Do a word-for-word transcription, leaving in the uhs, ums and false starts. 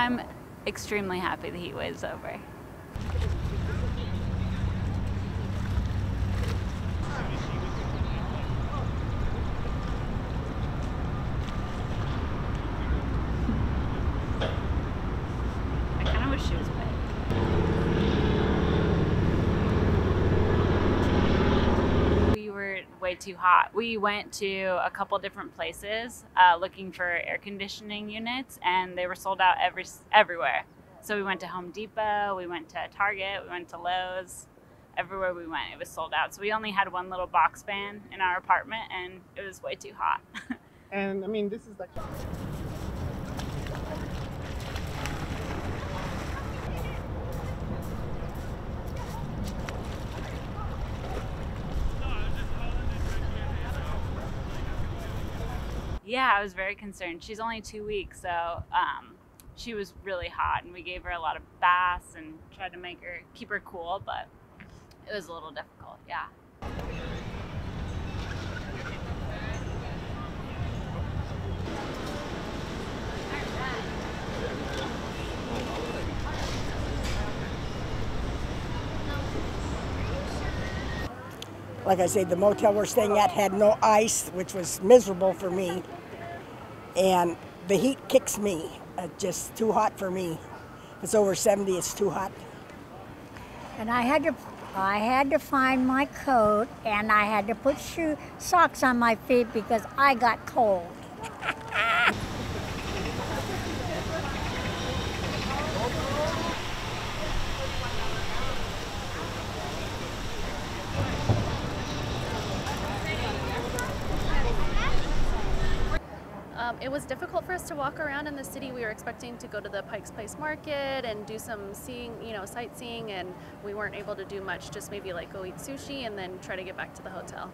I'm extremely happy the heat wave's over. Too hot. We went to a couple different places uh, looking for air conditioning units, and they were sold out every everywhere. So we went to Home Depot, we went to Target, we went to Lowe's. Everywhere we went, it was sold out. So we only had one little box fan in our apartment, and it was way too hot. And I mean, this is like. Yeah, I was very concerned. She's only two weeks, so um, she was really hot, and we gave her a lot of baths and tried to make her keep her cool, but it was a little difficult. Yeah. Like I said, the motel we're staying at had no ice, which was miserable for me. And the heat kicks me. It's just too hot for me. It's over seventy, it's too hot. And I had to I had to find my coat, and I had to put shoe socks on my feet because I got cold. It was difficult for us to walk around in the city. We were expecting to go to the Pike Place market and do some seeing, you know, sightseeing, and we weren't able to do much, just maybe like go eat sushi and then try to get back to the hotel.